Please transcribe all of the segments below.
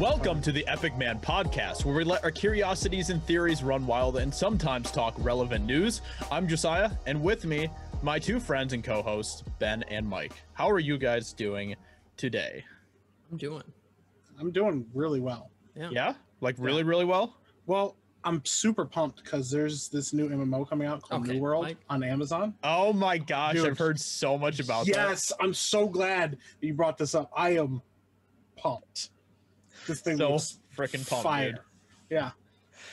Welcome to the EpicMan podcast, where we let our curiosities and theories run wild and sometimes talk relevant news. I'm Josiah, and with me, my two friends and co-hosts, Ben and Mike. How are you guys doing today? I'm doing really well. Yeah? Like really well? Well, I'm super pumped because there's this new MMO coming out called New World on Amazon. Oh my gosh, dude, I've heard so much about that. Yes, I'm so glad you brought this up. I am pumped. This thing looks freaking pumped. Yeah.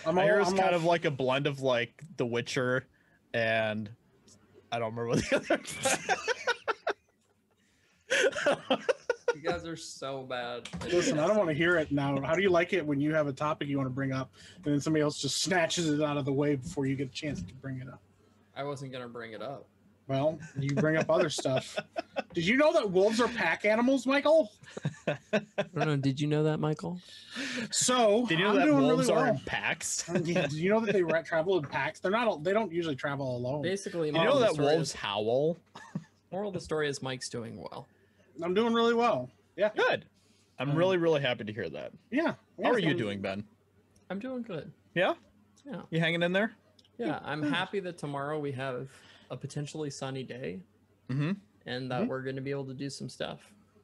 I hear it's kind of like a blend of like The Witcher and I don't remember what the other. You guys are so bad. Listen, I don't want to hear it now. How do you like it when you have a topic you want to bring up and then somebody else just snatches it out of the way before you get a chance to bring it up? I wasn't going to bring it up. Well, you bring up other stuff. Did you know that wolves are pack animals, Michael? I don't know. Did you know that, Michael? So, did you know that wolves are in packs? Did you know that they travel in packs? They're not. They don't usually travel alone. Basically, you know that wolves howl. Moral of the story is Mike's doing well. I'm doing really well. Yeah. Good. I'm really, really happy to hear that. Yeah. How are you doing, Ben? I'm doing good. Yeah? Yeah. You hanging in there? Yeah. I'm happy that tomorrow we have a potentially sunny day and that we're going to be able to do some stuff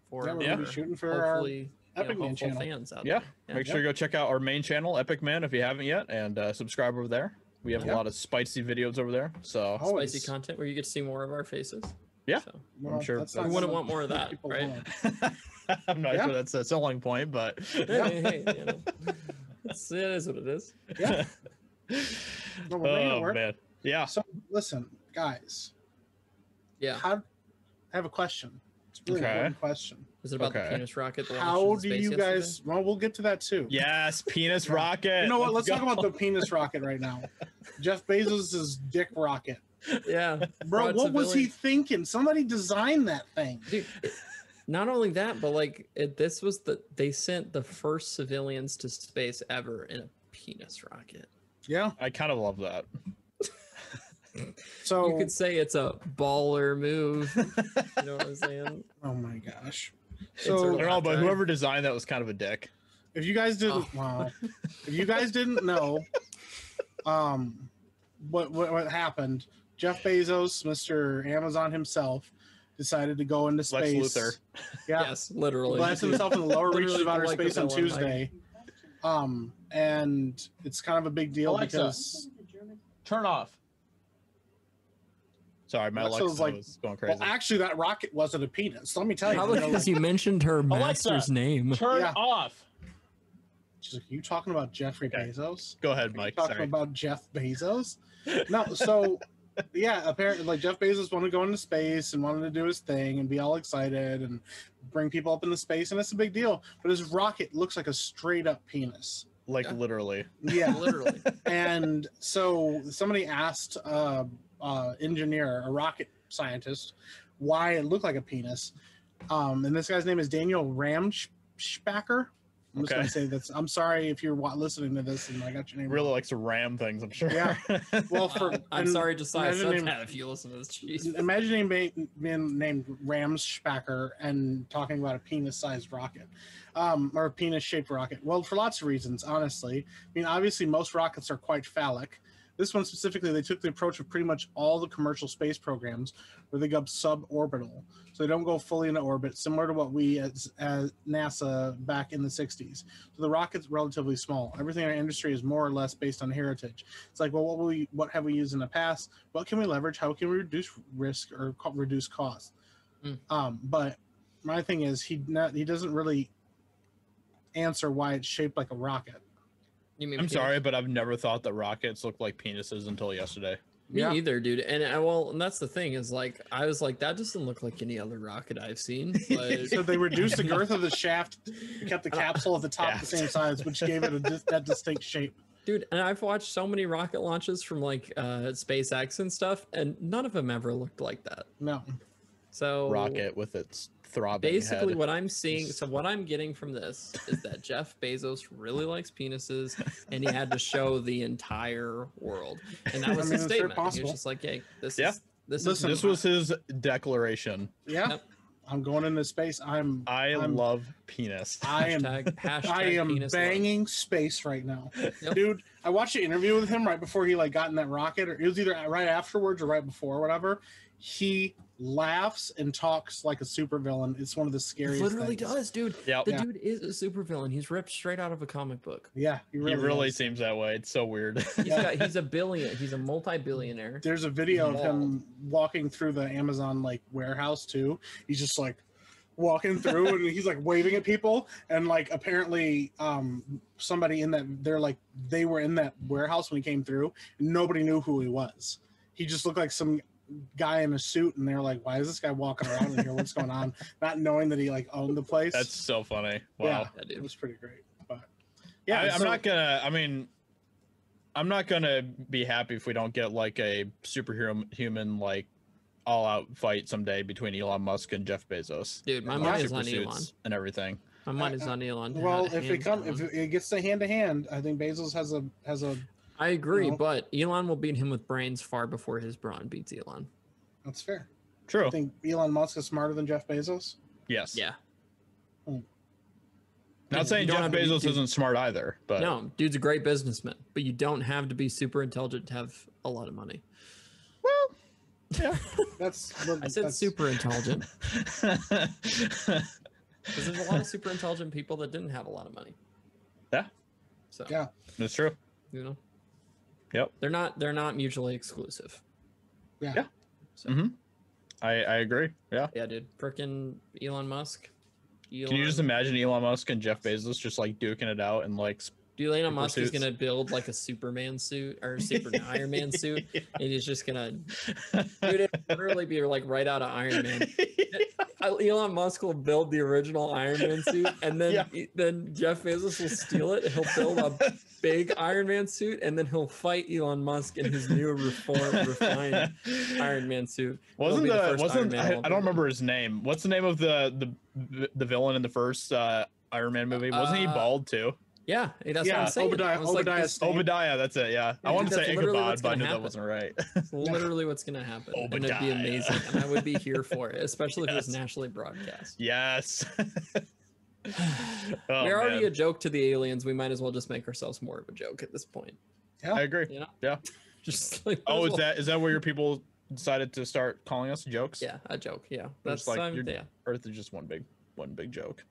for we're shooting for hopefully, our EpicMan channel. Fans out there. Yeah. Make sure you go check out our main channel, EpicMan, if you haven't yet, and subscribe over there. We have a lot of spicy videos over there. So spicy content where you get to see more of our faces. Yeah, so, I'm sure we wouldn't want more of that, right? I'm not sure that's a selling point, but hey, you know, it is what it is. Yeah. Well, oh man. Yeah. So listen, guys. Yeah. I have a question. It's a really important question. Is it about the penis rocket? How do you guys? Yesterday? Well, we'll get to that too. Yes, penis rocket. You know what? Let's talk about the penis rocket right now. Jeff Bezos's dick rocket. Yeah, bro, what was he thinking? Somebody designed that thing, dude. Not only that, but like this was they sent the first civilians to space ever in a penis rocket. Yeah, I kind of love that. So you could say it's a baller move. You know what I'm saying? Oh my gosh. So I don't know, but whoever designed that was kind of a dick. If you guys didn't, if you guys didn't know, what happened? Jeff Bezos, Mr. Amazon himself, decided to go into space. Lex Luthor. Yeah. Yes, literally. Blasted himself in the lower reaches of outer space on Tuesday. And it's kind of a big deal, Alexa, because turn off. Sorry, my Alexa was, going crazy. Well, actually, that rocket wasn't a penis. Let me tell you. Probably because you mentioned her master's name. Turn off. She's like, are you talking about Jeffrey Bezos? Go ahead, Mike. Talking about Jeff Bezos? No, so... Yeah, apparently, like Jeff Bezos wanted to go into space and wanted to do his thing and be all excited and bring people up into space, and it's a big deal. But his rocket looks like a straight up penis, like literally. Yeah, literally. And so somebody asked engineer, a rocket scientist, why it looked like a penis. And this guy's name is Daniel Ramschbacker. I'm just gonna say that's. I'm sorry if you're listening to this and I got your name. Really likes to ram things, I'm sure. Yeah. Well, I'm sorry, Josiah said that. If you listen to this, imagine being named Ramschbacker and talking about a penis-sized rocket, or a penis-shaped rocket. Well, for lots of reasons, honestly. I mean, obviously, most rockets are quite phallic. This one specifically, they took the approach of pretty much all the commercial space programs where they go suborbital. So they don't go fully into orbit, similar to what we as NASA back in the 60s. So the rocket's relatively small. Everything in our industry is more or less based on heritage. It's like, well, what have we used in the past? What can we leverage? How can we reduce risk or reduce cost? But my thing is he doesn't really answer why it's shaped like a rocket. I'm sorry, but I've never thought that rockets looked like penises until yesterday. Me either, dude. And and that's the thing is like I was like that doesn't look like any other rocket I've seen. But... So they reduced the girth of the shaft, and kept the capsule at the top the same size, which gave it that distinct shape. Dude, and I've watched so many rocket launches from like SpaceX and stuff, and none of them ever looked like that. No. So rocket with its throbbing basically head. What I'm seeing, so what I'm getting from this is that Jeff Bezos really likes penises and he had to show the entire world, and that was his statement. He was just like, hey, this is this was his declaration. I'm going into space. I love penis. I am penis banging love. Space right now. Yep. Dude, I watched an interview with him right before he like got in that rocket, or it was either right afterwards or right before, whatever. He laughs and talks like a supervillain. It's one of the scariest things. Does, dude. Yep. The dude is a supervillain. He's ripped straight out of a comic book. Yeah, he really seems that way. It's so weird. He's a billionaire. He's a multi-billionaire. There's a video of him walking through the Amazon like warehouse too. He's just like walking through and he's like waving at people, and like apparently somebody in that, they're like, they were in that warehouse when he came through and nobody knew who he was. He just looked like some guy in a suit, and they're like, why is this guy walking around in here, what's going on, not knowing that he like owned the place. That's so funny. Wow, yeah, it was pretty great. But yeah, I'm not gonna be happy if we don't get like a superhero human like all out fight someday between Elon Musk and Jeff Bezos. Dude, my mind is on Elon and everything. My mind is on Elon. Well, if it gets to hand to hand, I think Bezos has a I agree, you know, but Elon will beat him with brains far before his brawn beats Elon. That's fair. True. You think Elon Musk is smarter than Jeff Bezos? Yes. Yeah. Hmm. Not saying Jeff Bezos isn't smart either, but no, dude's a great businessman. But you don't have to be super intelligent to have a lot of money. Well, yeah, I said super intelligent. Because there's a lot of super intelligent people that didn't have a lot of money. Yeah. So yeah, that's true. You know. Yep. They're not mutually exclusive. Yeah. Yeah. So. Mm-hmm. I agree. Yeah. Yeah, dude. Frickin' Elon Musk. Can you just imagine Elon Musk and Jeff Bezos just like duking it out and like? Do Elon Musk suits? Is gonna build like a Superman suit or super Iron Man suit, yeah. And he's just gonna, dude, literally be like right out of Iron Man. Elon Musk will build the original Iron Man suit, and then then Jeff Bezos will steal it. He'll build a big Iron Man suit, and then he'll fight Elon Musk in his new refined Iron Man suit. I don't remember his name. What's the name of the villain in the first Iron Man movie? Wasn't he bald too? Yeah, that's what I'm saying. Obadiah, that's it, yeah. I wanted to say Ichabod, but I knew that wasn't right. That's literally what's going to happen. Obadiah. And it'd be amazing, and I would be here for it, especially if it was nationally broadcast. Yes. We're already a joke to the aliens. We might as well just make ourselves more of a joke at this point. Yeah, I agree. You know? Yeah. Just like, is that where your people decided to start calling us jokes? Yeah, a joke, yeah. That's like, Earth is just one big joke.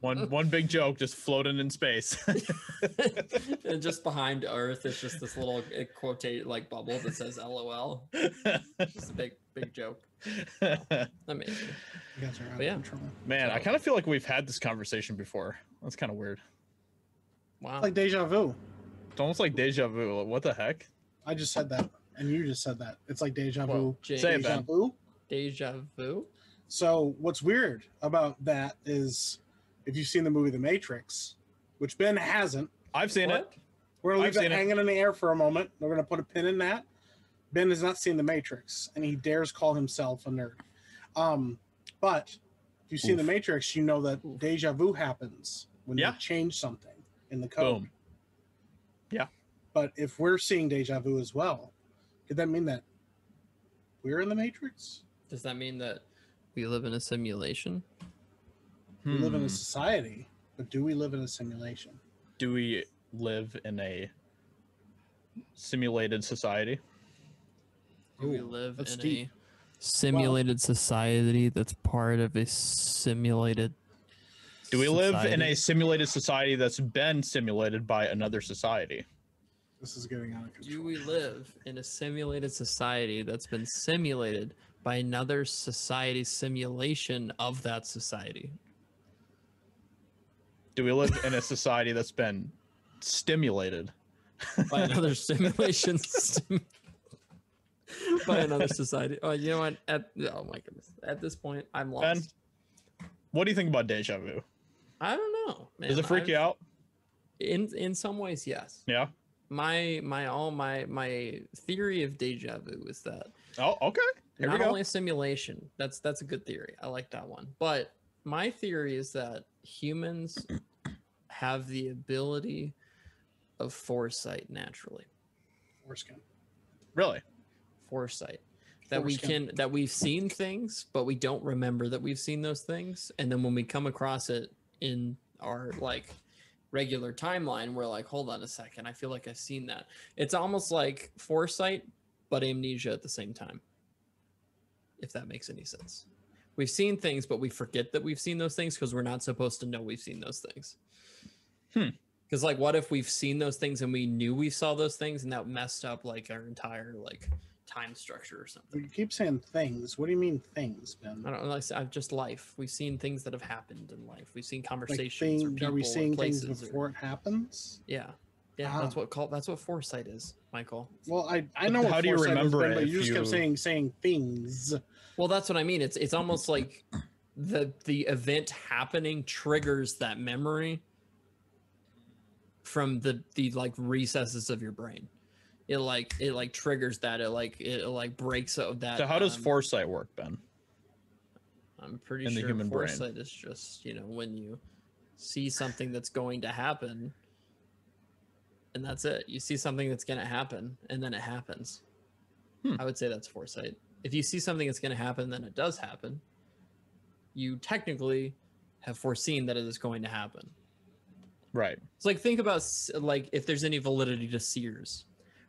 one big joke just floating in space. And just behind Earth, it's just this little quote like bubble that says LOL. It's just a big joke. Amazing. You guys are out of control. Man, so, I kind of feel like we've had this conversation before. That's kind of weird. Wow. It's like deja vu. It's almost like deja vu. Like, what the heck? I just said that, and you just said that. It's like deja vu. Well, say it, Ben. Deja vu? So what's weird about that is, if you've seen the movie The Matrix, which Ben hasn't. I've seen it. We're going to leave it hanging in the air for a moment. We're going to put a pin in that. Ben has not seen The Matrix, and he dares call himself a nerd. But if you've seen The Matrix, you know that deja vu happens when you change something in the code. Boom. Yeah. But if we're seeing deja vu as well, could that mean that we're in The Matrix? Does that mean that we live in a simulation? We live in a society, but do we live in a simulation? Do we live in a simulated society? Do we live in a simulated society that's part of a simulated society? Do we live in a simulated society that's been simulated by another society? This is getting out of control. Do we live in a simulated society that's been simulated by another society's simulation of that society? Do we live in a society that's been stimulated by another simulation? By another society. Oh, you know what? Oh my goodness. At this point, I'm lost. Ben, what do you think about deja vu? I don't know, man. Does it freak you out? In some ways, yes. Yeah. My theory of deja vu is that. Oh, okay. Here not only a simulation. That's a good theory. I like that one. But my theory is that humans have the ability of foresight naturally. Foreskin. Really? Foresight. that we can, that we've seen things, but we don't remember that we've seen those things. And then when we come across it in our like regular timeline, we're like, hold on a second, I feel like I've seen that. It's almost like foresight, but amnesia at the same time, if that makes any sense. We've seen things, but we forget that we've seen those things because we're not supposed to know we've seen those things. Because like, what if we've seen those things and we knew we saw those things, and that messed up like our entire like time structure or something? You keep saying things. What do you mean things, Ben? I don't know. I've just life. We've seen things that have happened in life. We've seen conversations. Like things, or people, are we seeing things before it happens? Yeah. Yeah, wow. That's what foresight is, Michael. Well, I know. How do you remember it? But you just kept saying things. Well, that's what I mean. It's almost like the event happening triggers that memory from the like recesses of your brain. It like triggers that. It like breaks out that. So how does foresight work, Ben? I'm pretty sure the human foresight brain is just, you know, when you see something that's going to happen. And that's it. You see something that's going to happen, and then it happens. I would say that's foresight. If you see something that's going to happen, then it does happen. You technically have foreseen that it is going to happen. Right. It's like, think about like if there's any validity to Sears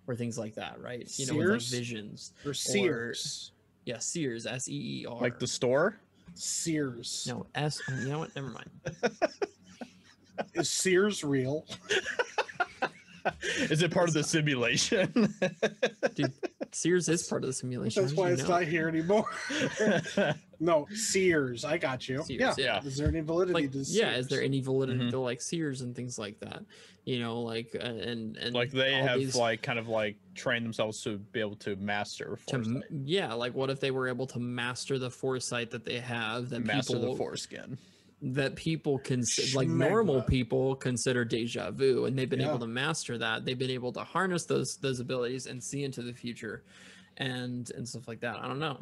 or things like that, right? You Sears? Know, with, like, visions. Or Sears. Or, yeah, Sears, S-E-E-R. Like the store? Sears. No, S, you know what? Never mind. Is Sears real? Is it part of the simulation? Dude, Sears is part of the simulation. That's why it's not here anymore. No, Sears. I got you. Sears, yeah. Is there any validity to Sears? Yeah, is there any validity to like Sears and things like that? You know, like and like they have like kind of like trained themselves to be able to master foresight. Yeah, like what if they were able to master the foresight that they have? That master people, the foreskin. That people can like normal people consider deja vu, and they've been able to master that. They've been able to harness those abilities and see into the future and stuff like that. I don't know.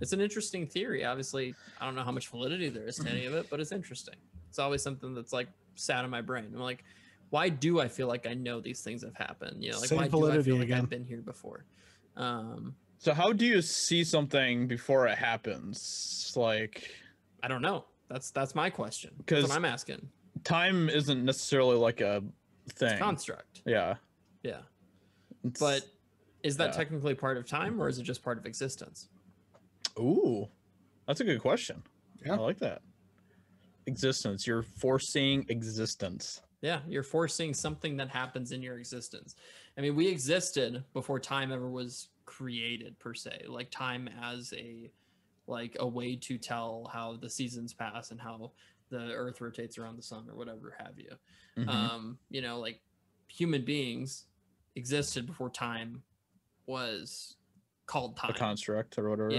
It's an interesting theory. Obviously, I don't know how much validity there is to any of it, but it's interesting. It's always something that's like sat in my brain. I'm like, why do I feel like I know these things have happened? You know, like, why do I feel like I've been here before? So how do you see something before it happens? Like, I don't know. That's my question. That's what I'm asking. Time isn't necessarily like a thing. It's a construct. Yeah. But is that technically part of time, or is it just part of existence? Ooh, that's a good question. Yeah, I like that. Existence. You're foreseeing existence. Yeah, you're foreseeing something that happens in your existence. I mean, we existed before time ever was created, per se. Like time as a way to tell how the seasons pass and how the earth rotates around the sun or whatever have you. You know, like human beings existed before time was called time. A construct or whatever.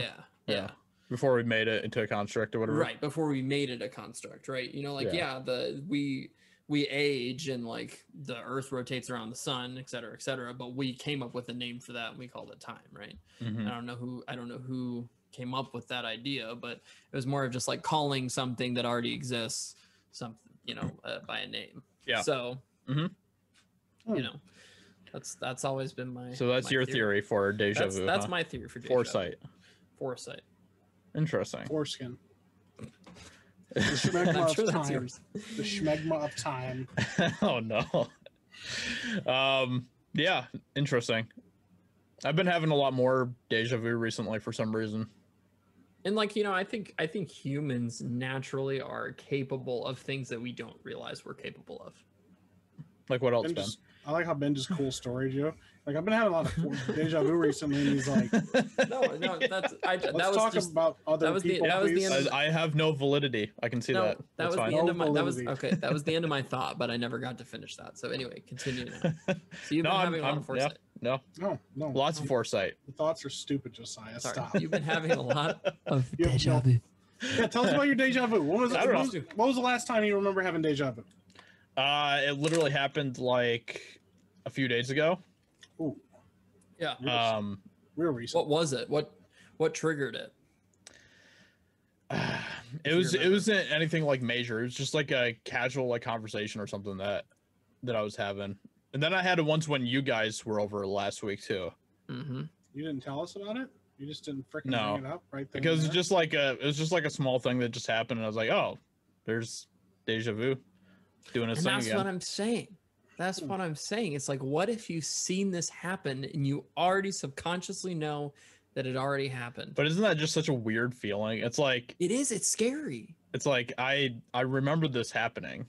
Yeah. Before we made it into a construct or whatever. Right. Before we made it a construct. Right. You know, like, we age and like the earth rotates around the sun, et cetera, but we came up with a name for that and we called it time. Right. I don't know who came up with that idea, but it was more of just like calling something that already exists something, you know, by a name. Yeah. So you know, that's always been my theory for deja vu. That's my theory for deja vu. Foresight. Interesting. Foreskin. The schmegma of time. The schmegma of time. Oh no. Yeah, interesting. I've been having a lot more deja vu recently for some reason. And like, you know, I think humans naturally are capable of things that we don't realize we're capable of. Like what else, Ben? I like how Ben just cool story, Joe. Like, I've been having a lot of deja vu recently, and he's like, no, that's let's talk about other people, please. I have no validity. I can see that. That was the end of my thought, but I never got to finish that. So anyway, continue now. So you've been having a lot of foresight. Yeah. No. Lots of foresight. The thoughts are stupid, Josiah. Sorry. Stop. You've been having a lot of deja vu. Yeah, tell us about your deja vu. What was the last time you remember having deja vu? It literally happened like a few days ago. Ooh. Yeah. Real recent. What was it? What triggered it? It wasn't anything like major. It was just like a casual like conversation or something that I was having. And then I had it once when you guys were over last week too. You didn't tell us about it? You just didn't freaking bring it up right there. Because it was just like a small thing that just happened, and I was like, oh, there's deja vu doing his thing again. And that's what I'm saying. That's what I'm saying. It's like, what if you've seen this happen and you already subconsciously know that it already happened? But isn't that just such a weird feeling? It's like, it is. It's scary. It's like, I remember this happening.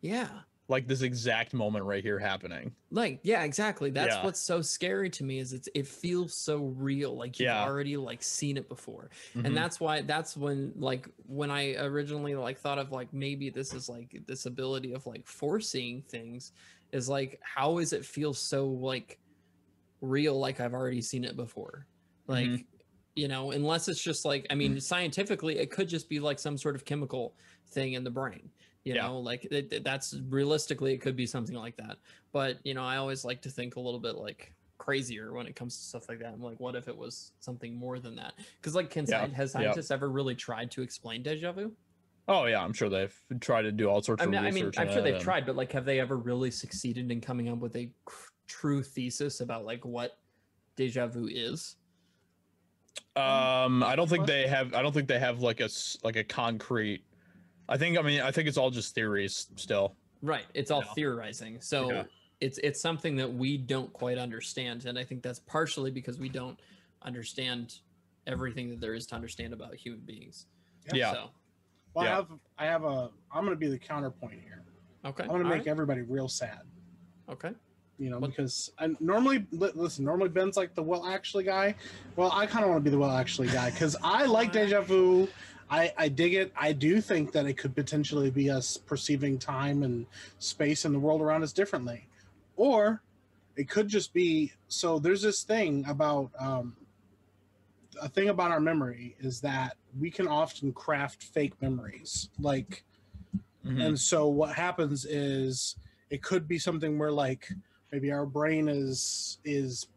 Yeah. Like this exact moment right here happening. Like, yeah, exactly. That's what's so scary to me is it feels so real. Like you've already like seen it before. Mm-hmm. And that's why, that's when, like, when I originally like thought of like, maybe this is like this ability of like foreseeing things is like, how is it feel so like real? Like I've already seen it before. Like, you know, unless it's just like, I mean, scientifically, it could just be like some sort of chemical thing in the brain, you know, like that's realistically, it could be something like that. But, you know, I always like to think a little bit like crazier when it comes to stuff like that. I'm like, what if it was something more than that? Because like, has scientists ever really tried to explain deja vu? Oh, yeah, I'm sure they've tried to do all sorts of research. I mean, I'm sure they've tried, but like, have they ever really succeeded in coming up with a true thesis about like what deja vu is? I don't think they have like a concrete, I think it's all just theories still. Right. It's all theorizing. So it's something that we don't quite understand. And I think that's partially because we don't understand everything that there is to understand about human beings. Yeah. So. Well, yeah. I'm going to be the counterpoint here. Okay. I'm going to make everybody real sad. Okay. You know, because I normally Ben's like the well actually guy. Well, I kind of want to be the well actually guy because I like deja vu. I dig it. I do think that it could potentially be us perceiving time and space and the world around us differently. Or it could just be, so there's this thing about, a thing about our memory is that we can often craft fake memories. Like, and so what happens is it could be something where like, maybe our brain is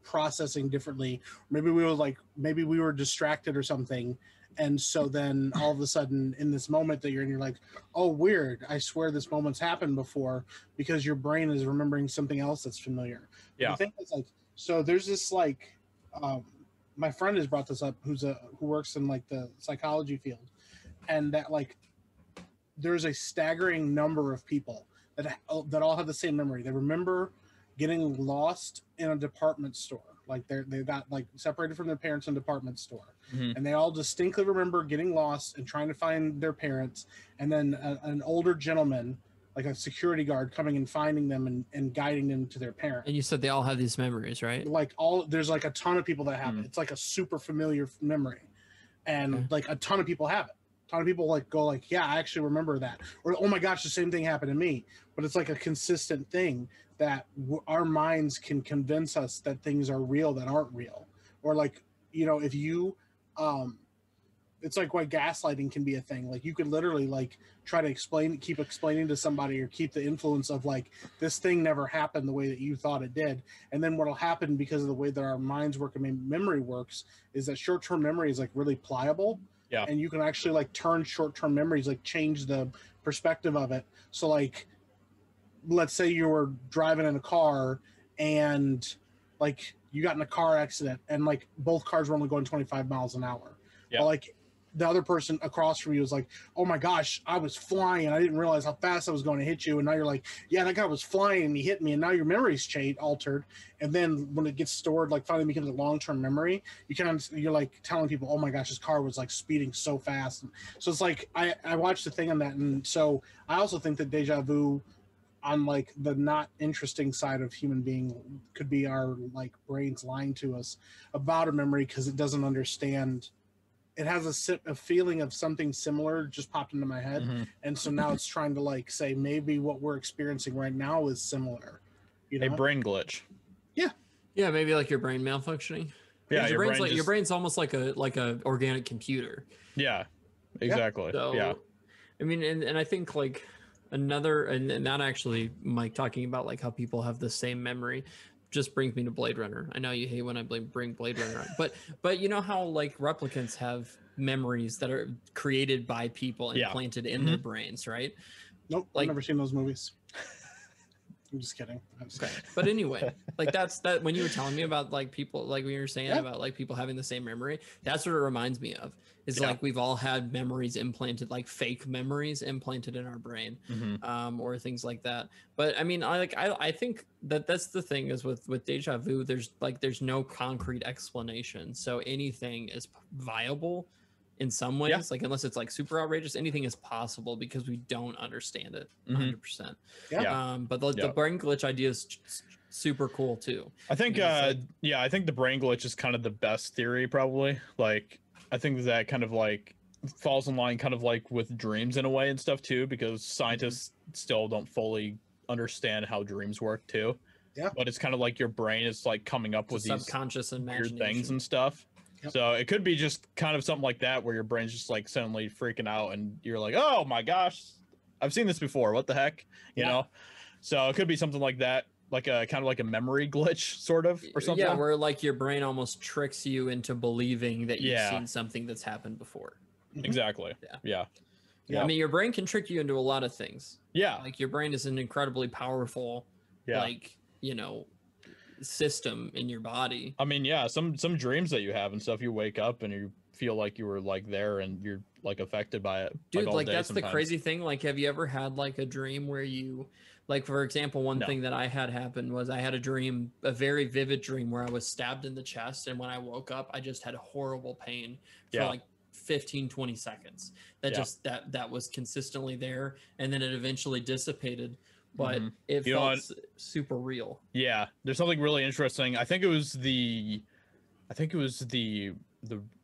processing differently. Maybe we were distracted or something. And so then all of a sudden in this moment that you're in, you're like, oh, weird. I swear this moment's happened before because your brain is remembering something else that's familiar. Yeah. I think it's like, so there's this like, my friend has brought this up who works in like the psychology field, and that like, there's a staggering number of people that all have the same memory. They remember getting lost in a department store, like they got like separated from their parents in a department store, and they all distinctly remember getting lost and trying to find their parents, and then an older gentleman, like a security guard, coming and finding them and guiding them to their parents. And you said they all have these memories, right? Like there's like a ton of people that have it. It's like a super familiar memory, and like a ton of people have it. A ton of people like go like, yeah, I actually remember that, or oh my gosh, the same thing happened to me. But it's like a consistent thing that our minds can convince us that things are real that aren't real. Or like, you know, if you it's like why gaslighting can be a thing. Like you could literally like try to keep explaining to somebody, or keep the influence of like, this thing never happened the way that you thought it did. And then what'll happen, because of the way that our minds work and memory works, is that short-term memory is like really pliable. Yeah. And you can actually like turn short-term memories, like change the perspective of it. So like, let's say you were driving in a car and like you got in a car accident and like both cars were only going 25 miles an hour. Yeah. But like the other person across from you was like, oh my gosh, I was flying. I didn't realize how fast I was going to hit you. And now you're like, yeah, that guy was flying and he hit me. And now your memory's altered. And then when it gets stored, like finally becomes a long-term memory, you're like telling people, oh my gosh, this car was like speeding so fast. So it's like, I watched the thing on that. And so I also think that deja vu, on like the not interesting side of human being, could be our like brains lying to us about a memory because it doesn't understand. It has a feeling of something similar just popped into my head. And so now it's trying to like say, maybe what we're experiencing right now is similar. You know? A brain glitch. Yeah. Yeah. Maybe like your brain malfunctioning. Yeah. Your brain's almost like a organic computer. Yeah, exactly. Yeah. So, yeah. I mean, and I think like, and not actually Mike talking about like how people have the same memory just brings me to Blade Runner. I know you hate when I bring Blade Runner up, but you know how like replicants have memories that are created by people and planted in their brains, right? Nope, like, I've never seen those movies. I'm just kidding. Okay. But anyway, like that's that when you were telling me about like people, like when you were saying about like people having the same memory, that's what it reminds me of is like we've all had memories implanted, like fake memories implanted in our brain or things like that. But I mean, I think that that's the thing is with deja vu, there's no concrete explanation. So anything is viable in some ways, like unless it's like super outrageous, anything is possible because we don't understand it 100%. But the brain glitch idea is super cool too. I think, I think the brain glitch is kind of the best theory probably. Like, I think that kind of like falls in line kind of like with dreams in a way and stuff too, because scientists still don't fully understand how dreams work too. But it's kind of like your brain is like coming up with these subconscious weird things and stuff. So it could be just kind of something like that where your brain's just like suddenly freaking out and you're like, oh my gosh, I've seen this before. What the heck? You know? So it could be something like that, like a kind of like a memory glitch sort of or something. Yeah, where like your brain almost tricks you into believing that you've seen something that's happened before. Exactly. I mean, your brain can trick you into a lot of things. Like your brain is an incredibly powerful, like, you know, system in your body. I mean, some dreams that you have and stuff, you wake up and you feel like you were like there and you're like affected by it. Dude, like that's sometimes. The crazy thing. Like, have you ever had like a dream where you, like, for example, one thing that I had happen was I had a dream, a very vivid dream where I was stabbed in the chest. And when I woke up, I just had horrible pain for like 15, 20 seconds. That just, that was consistently there. And then it eventually dissipated. But it felt super real. Yeah, there's something really interesting. I think it was the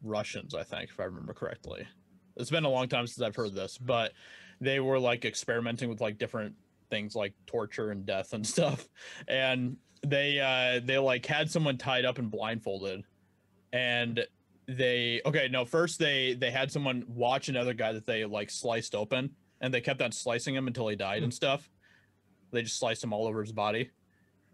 Russians, I think, if I remember correctly. It's been a long time since I've heard this, but they were like experimenting with like different things like torture and death and stuff. And they like had someone tied up and blindfolded. And first they had someone watch another guy that they like sliced open, and they kept on slicing him until he died and stuff. They just sliced him all over his body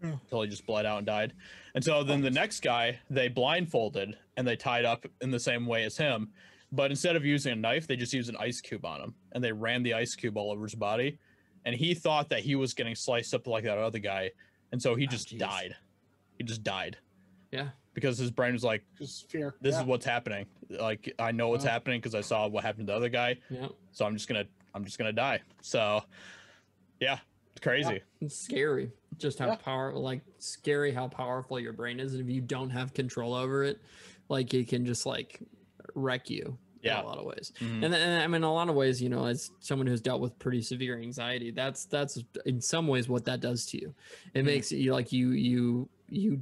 until he just bled out and died. And so then the next guy, they blindfolded and they tied up in the same way as him. But instead of using a knife, they just used an ice cube on him. And they ran the ice cube all over his body. And he thought that he was getting sliced up like that other guy. And so he just died. He just died. Yeah. Because his brain was like, just fear. This is what's happening. Like, I know what's happening because I saw what happened to the other guy. Yeah. So I'm just gonna die. So, yeah. It's crazy. It's scary just how powerful your brain is, and if you don't have control over it, like it can just like wreck you in a lot of ways. And I mean, in a lot of ways, you know, as someone who's dealt with pretty severe anxiety, that's in some ways what that does to you. It makes you like you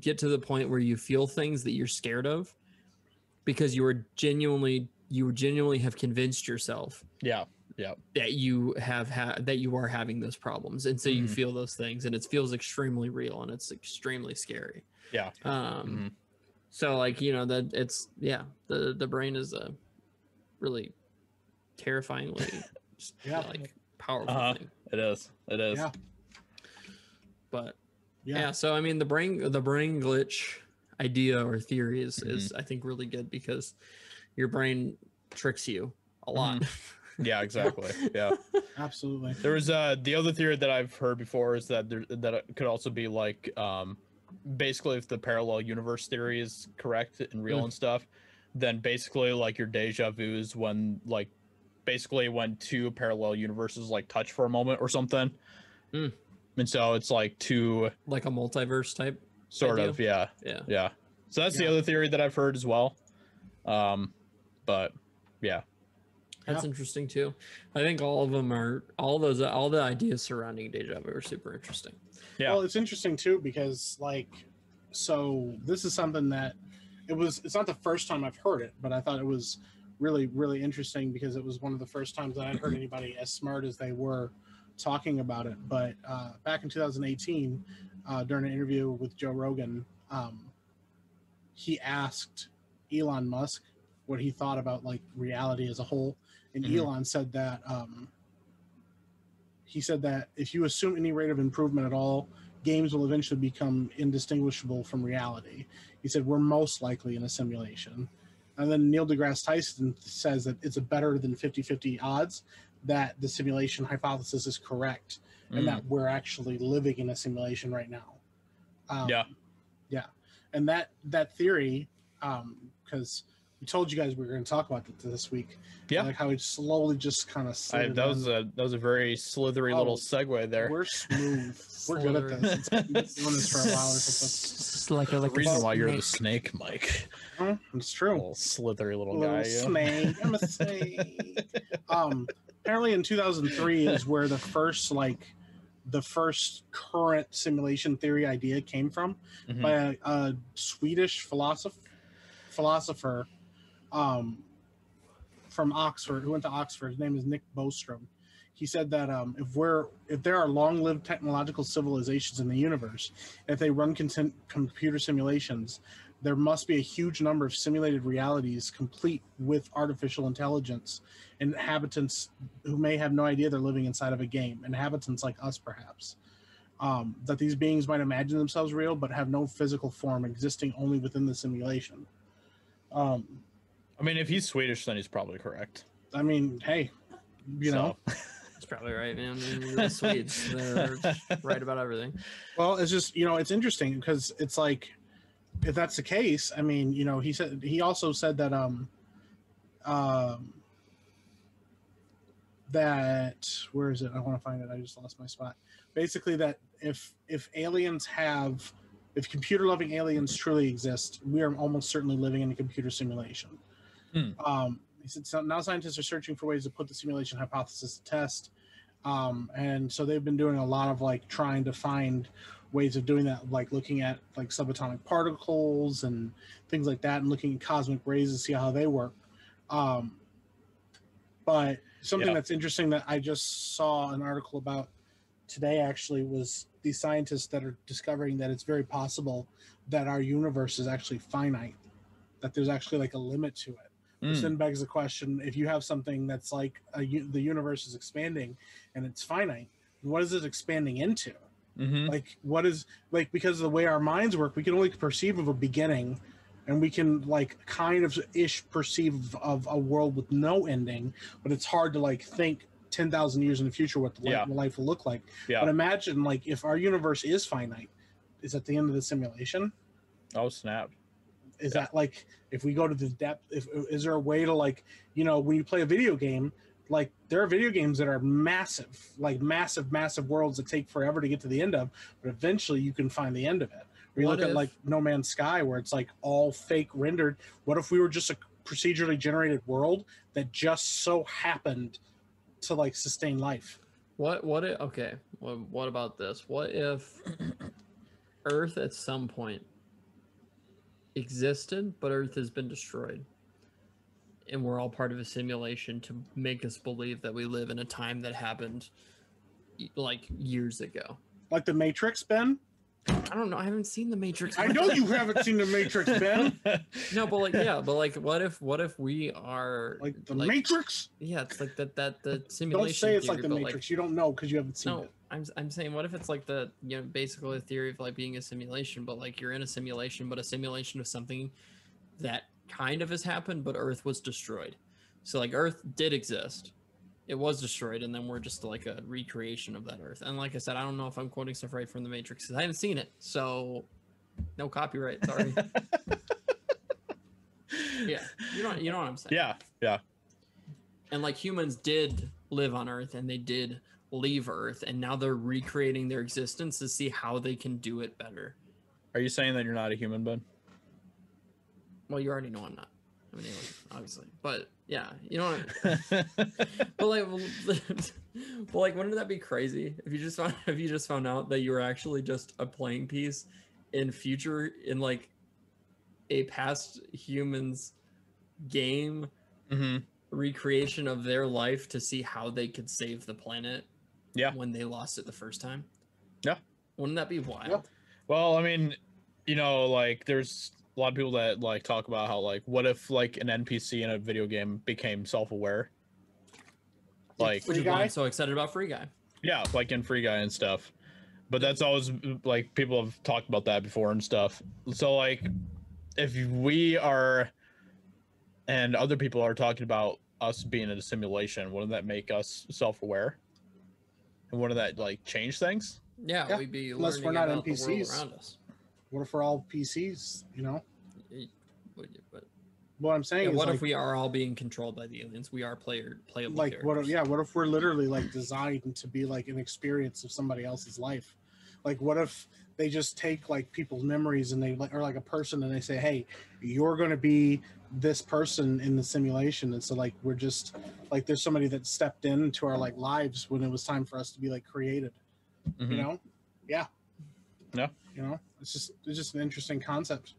get to the point where you feel things that you're scared of because you genuinely have convinced yourself that you have that you are having those problems, and so you feel those things, and it feels extremely real, and it's extremely scary. So like, you know, that it's the brain is a really terrifyingly like powerful thing. It is but so I mean, the brain glitch idea or theory is I think really good because your brain tricks you a lot. Yeah, exactly. Yeah, absolutely. There was the other theory that I've heard before is that it could also be like basically if the parallel universe theory is correct and real and stuff, then basically like your deja vu is when like basically when two parallel universes like touch for a moment or something. And so it's like two, like a multiverse type sort of deal. Yeah. So that's the other theory that I've heard as well. But yeah. That's interesting too. I think all of them are all the ideas surrounding deja vu are super interesting. Yeah. Well, it's interesting too because like, so this is something that it's not the first time I've heard it, but I thought it was really, really interesting because it was one of the first times that I'd heard anybody as smart as they were talking about it. But back in 2018, during an interview with Joe Rogan, he asked Elon Musk what he thought about like reality as a whole, and Elon said that he said that if you assume any rate of improvement at all, games will eventually become indistinguishable from reality. He said we're most likely in a simulation, And then Neil deGrasse Tyson says that it's a better than 50-50 odds that the simulation hypothesis is correct and that we're actually living in a simulation right now. Yeah. And that theory, because we told you guys we were going to talk about this week. Yeah. Like how we slowly just kind of slid. That was a very slithery little segue there. We're smooth. We're good at this. It's been doing this for a while or something. Like the reason why you're the snake, Mike. Huh? It's true. A little slithery little guy. Snake. Yeah. I'm a snake. Apparently in 2003 is where the first current simulation theory idea came from, by a Swedish philosopher from Oxford, who went to Oxford. His name is Nick Bostrom. He said that if there are long-lived technological civilizations in the universe, if they run computer simulations, there must be a huge number of simulated realities complete with artificial intelligence and inhabitants who may have no idea they're living inside of a game, inhabitants like us perhaps, that these beings might imagine themselves real but have no physical form, existing only within the simulation. I mean, if he's Swedish, then he's probably correct. I mean, hey, you know. That's probably right, man. I mean, the Swedes, they're right about everything. Well, it's just, it's interesting because it's like, if that's the case, I mean, he also said that where is it? I want to find it. I just lost my spot. Basically, that if computer-loving aliens truly exist, we are almost certainly living in a computer simulation. He said, so now scientists are searching for ways to put the simulation hypothesis to test. And so they've been doing a lot of trying to find ways of doing that, looking at subatomic particles and things like that, and looking at cosmic rays to see how they work. But something that's interesting that I just saw an article about today actually was these scientists that are discovering that it's very possible that our universe is actually finite, that there's actually a limit to it. Which then begs the question: if you have something that's the universe is expanding and it's finite, what is it expanding into? What is because of the way our minds work, we can only perceive of a beginning, and we can kind of ish perceive of a world with no ending. But it's hard to think 10,000 years in the future what life will look like. Yeah. But imagine if our universe is finite, is at the end of the simulation? Oh snap! Is that if we go to the depth, is there a way to when you play a video game, there are video games that are massive, massive worlds that take forever to get to the end of, but eventually you can find the end of it. Or you look at No Man's Sky, where it's all fake rendered. What if we were just a procedurally generated world that just so happened to sustain life? What about this? What if Earth at some point existed, but Earth has been destroyed, and we're all part of a simulation to make us believe that we live in a time that happened years ago, like The Matrix, Ben? I don't know. I haven't seen The Matrix. I know you haven't seen The Matrix, Ben. No, but what if we are like The Matrix? Yeah, it's the simulation. Don't say it's theory, like The Matrix. You don't know because you haven't seen it. I'm saying, what if it's basically the theory of being a simulation, but you're in a simulation, but a simulation of something that kind of has happened, but Earth was destroyed. So Earth did exist. It was destroyed, and then we're just a recreation of that Earth. And like I said, I don't know if I'm quoting stuff right from The Matrix. I haven't seen it, so no copyright. Sorry. Yeah, you know what I'm saying. Yeah. And humans did live on Earth, and they did leave Earth, and now they're recreating their existence to see how they can do it better. Are you saying that you're not a human, Ben? Well, you already know I'm not. I mean, obviously, but yeah, you know what I mean? but wouldn't that be crazy if you just found out that you were actually just a playing piece in a past human's game recreation of their life to see how they could save the planet? Yeah. When they lost it the first time. Yeah. Wouldn't that be wild? Yeah. Well, I mean, there's a lot of people that talk about how what if an NPC in a video game became self-aware, which is why I'm so excited about Free Guy. Yeah, in Free Guy and stuff. But that's always people have talked about that before and stuff. So if we are And other people are talking about us being in a simulation. Wouldn't that make us self-aware? And wouldn't that like change things? Yeah, yeah. We'd be unless we're not NPCs around us. What if we're all PCs? You know. But what I'm saying is, what like, if we are all being controlled by the aliens? We are playable like characters. What? Yeah. What if we're literally like designed to be like an experience of somebody else's life? Like, what if they just take like people's memories and they like are like a person and they say, hey, you're going to be this person in the simulation. And so like, we're just like, there's somebody that stepped into our like lives when it was time for us to be like created, mm-hmm. You know? Yeah. Yeah. You know, it's just an interesting concept.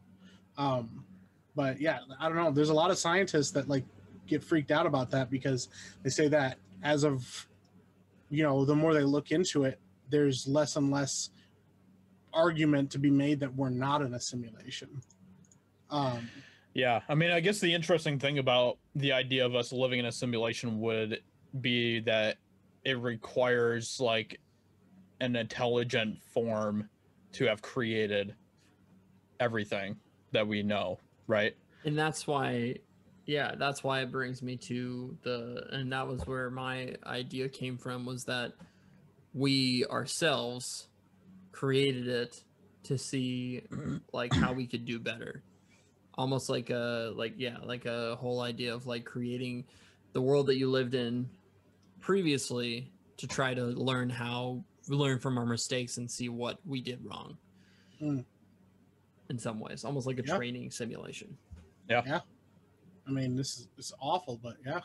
But yeah, I don't know. There's a lot of scientists that like get freaked out about that because they say that as of, you know, the more they look into it, there's less and less argument to be made that we're not in a simulation. Yeah, I mean, I guess the interesting thing about the idea of us living in a simulation would be that it requires like an intelligent form to have created everything that we know, right? And that's why, yeah, that's why it brings me to and that was where my idea came from, was that we ourselves created it to see like how we could do better, almost like a whole idea of like creating the world that you lived in previously to try to learn from our mistakes and see what we did wrong in some ways, almost like a training simulation. Yeah. I mean, it's awful, but yeah,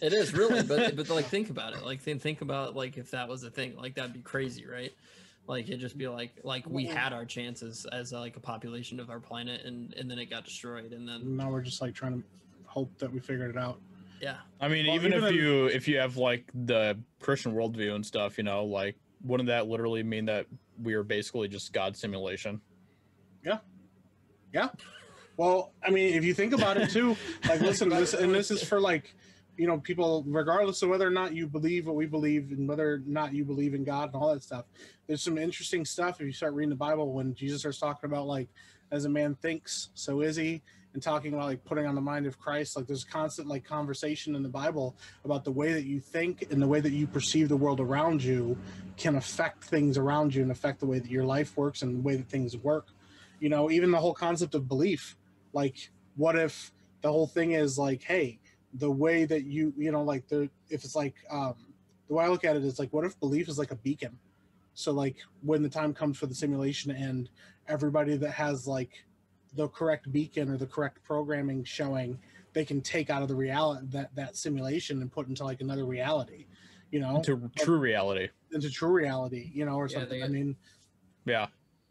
it is really. But like, think about it. Like, think about like if that was a thing, like that'd be crazy, right? Like it'd just be like we had our chances as like a population of our planet, and then it got destroyed, and then now we're just like trying to hope that we figured it out. Yeah, I mean, well, even if you have like the Christian worldview and stuff, you know, like wouldn't that literally mean that we are basically just God's simulation? Yeah. Yeah. Well, I mean, if you think about it too, like, listen, this is for like, you know, people, regardless of whether or not you believe what we believe and whether or not you believe in God and all that stuff, there's some interesting stuff. If you start reading the Bible, when Jesus starts talking about like, as a man thinks, so is he, and talking about like putting on the mind of Christ, like there's constant like conversation in the Bible about the way that you think and the way that you perceive the world around you can affect things around you and affect the way that your life works and the way that things work. You know, even the whole concept of belief. Like, what if the whole thing is like, hey, the way that you know, like if it's like, the way I look at it is like, what if belief is like a beacon? So like when the time comes for the simulation and everybody that has like the correct beacon or the correct programming showing, they can take out of the reality that simulation and put into like another reality, you know, into true reality, you know, or something. I mean, yeah.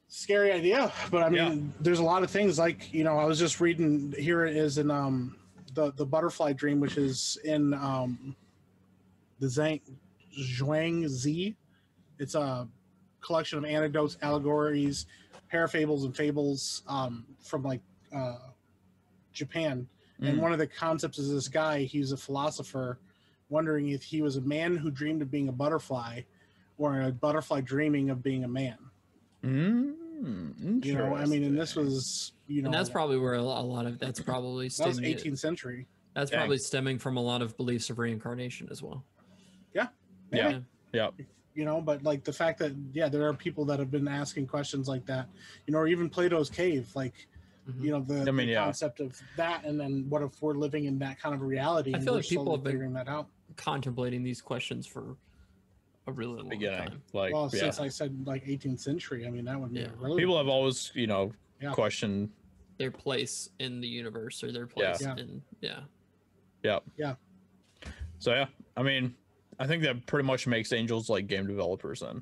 Scary idea, but I mean, there's a lot of things like, you know, I was just reading, here it is in the butterfly dream, which is in the Zhuangzi. It's a collection of anecdotes, allegories, parafables, and fables from like Japan. Mm. And one of the concepts is this guy, he's a philosopher, wondering if he was a man who dreamed of being a butterfly or a butterfly dreaming of being a man. You know, I mean, and this was, you know, and that's probably where that's probably that was 18th century. That's probably stemming from a lot of beliefs of reincarnation as well. Yeah. Maybe. Yeah. Yeah. You know, but like the fact that, yeah, there are people that have been asking questions like that, you know, or even Plato's cave, like, you know, the concept of that. And then what if we're living in that kind of reality? I feel like people have been figuring that out, contemplating these questions for a really long time. Like, well, since I said like 18th century, I mean, that would be really people have always, you know, questioned their place in the universe or their place in So I mean, I think that pretty much makes angels like game developers then,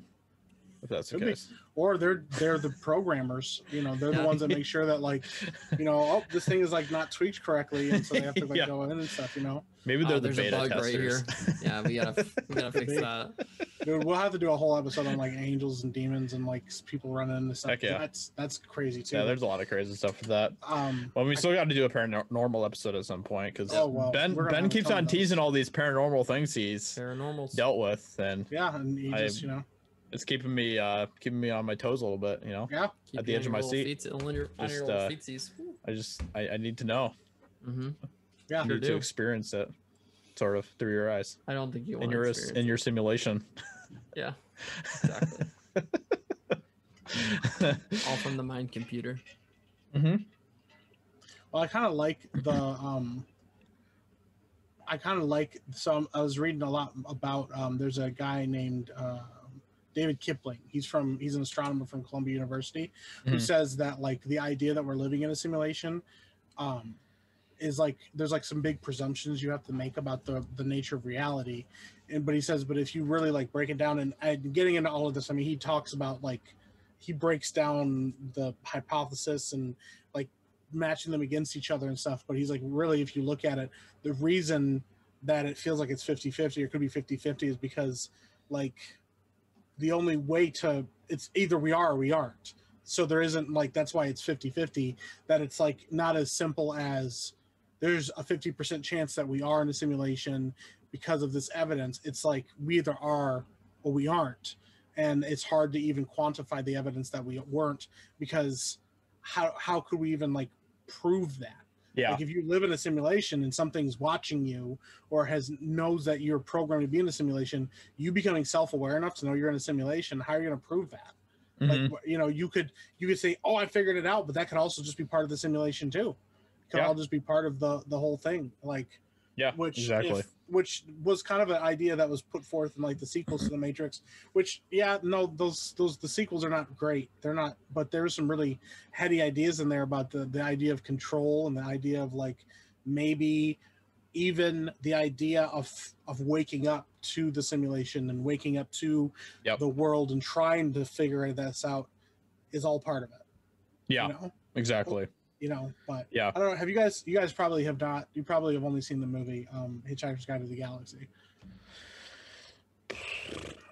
if that's the case. Or they're the programmers, you know, they're the ones that make sure that like, you know, oh, this thing is like not tweaked correctly, and so they have to like go in and stuff, you know. Maybe they're the beta testers. Right here. Yeah, we gotta fix that. Dude, we'll have to do a whole episode on like angels and demons and like people running into stuff. Yeah. That's crazy too. Yeah, there's a lot of crazy stuff with that. Well, we still got to do a paranormal episode at some point, because Ben keeps on teasing all these paranormal things he's dealt with, and you know, it's keeping me on my toes a little bit, you know. Yeah. At the edge of my seat. I need to know. Mm-hmm. Yeah, sure to experience it, sort of through your eyes. I don't think you want to in your simulation. Yeah, exactly. All from the mind computer. Mm-hmm. Well, I kind of like the. I kind of like some. I was reading a lot about. There's a guy named David Kipling. He's an astronomer from Columbia University, who says that like the idea that we're living in a simulation, is like there's like some big presumptions you have to make about the nature of reality, but he says, but if you really like break it down and getting into all of this, I mean, he talks about like he breaks down the hypothesis and like matching them against each other and stuff. But he's like, really, if you look at it, the reason that it feels like it's 50-50 or could be 50-50 is because like the only way to it's either we are or we aren't. So there isn't like, that's why it's 50-50, that it's like not as simple as there's a 50% chance that we are in a simulation because of this evidence. It's like we either are or we aren't. And it's hard to even quantify the evidence that we weren't, because how could we even like prove that? Yeah. Like if you live in a simulation and something's watching you or knows that you're programmed to be in a simulation, you becoming self-aware enough to know you're in a simulation, how are you going to prove that? Mm-hmm. Like, you know, you could say, oh, I figured it out, but that could also just be part of the simulation too. It could all just be part of the whole thing. Like, yeah, which was kind of an idea that was put forth in like the sequels to The Matrix, which, yeah, no, the sequels are not great. They're not, but there's some really heady ideas in there about the idea of control and the idea of like, maybe even the idea of waking up to the simulation and waking up to the world and trying to figure this out is all part of it. Yeah, you know? Exactly. You know, but yeah, I don't know. Have you guys probably have not, you probably have only seen the movie Hitchhiker's Guide to the Galaxy.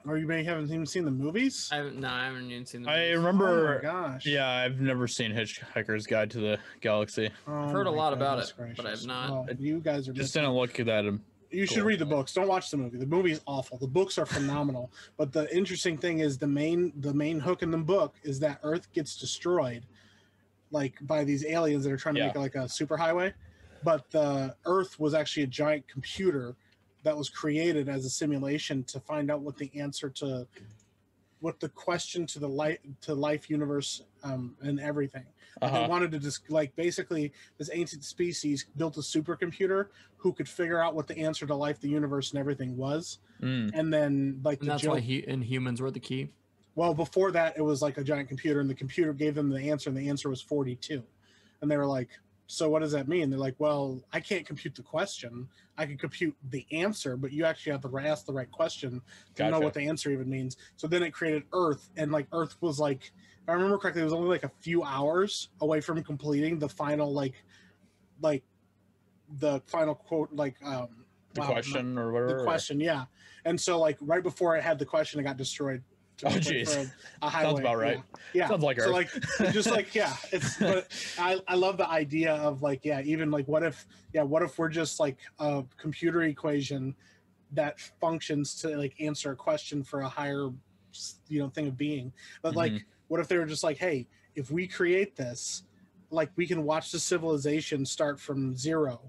Or you may haven't even seen the movies? I haven't even seen the movies. I remember. Oh my gosh. Yeah, I've never seen Hitchhiker's Guide to the Galaxy. Oh, I've heard a lot about it, but I've not. Well, you guys are just didn't look at that. You should read the books. Don't watch the movie. The movie is awful. The books are phenomenal. But the interesting thing is the main hook in the book is that Earth gets destroyed, like by these aliens that are trying to make like a superhighway. But the Earth was actually a giant computer that was created as a simulation to find out what the answer to what the question to the life universe and everything. Uh-huh. They wanted to just like basically this ancient species built a supercomputer who could figure out what the answer to life, the universe, and everything was. Mm. And then like and the that's why humans were the key. Well, before that, it was like a giant computer, and the computer gave them the answer, and the answer was 42. And they were like, so what does that mean? They're like, well, I can't compute the question. I can compute the answer, but you actually have to ask the right question to know what the answer even means. So then it created Earth, and like Earth was like, if I remember correctly, it was only like a few hours away from completing the final like the final quote, like question or whatever. The question, yeah. And so like right before it had the question, it got destroyed. Oh jeez, sounds about right. Yeah. Sounds like Earth. So like, just like yeah, it's. But I love the idea of like yeah, even like what if we're just like a computer equation that functions to like answer a question for a higher, you know, thing of being. But like, what if they were just like, hey, if we create this, like we can watch the civilization start from zero,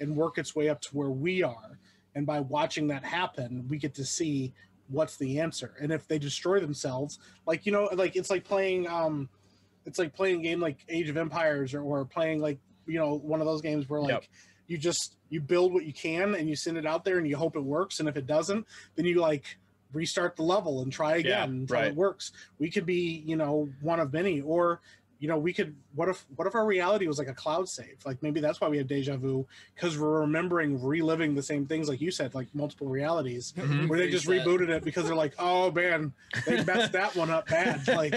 and work its way up to where we are, and by watching that happen, we get to see what's the answer. And if they destroy themselves, like, you know, like it's like playing a game like Age of Empires or playing like, you know, one of those games where like you build what you can and you send it out there and you hope it works, and if it doesn't, then you like restart the level and try again until it works. We could be, you know, one of many. Or, you know, we could, what if our reality was like a cloud save? Like maybe that's why we have deja vu, because we're reliving the same things, like you said, like multiple realities, where they just rebooted it because they're like, oh man, they messed that one up bad. Like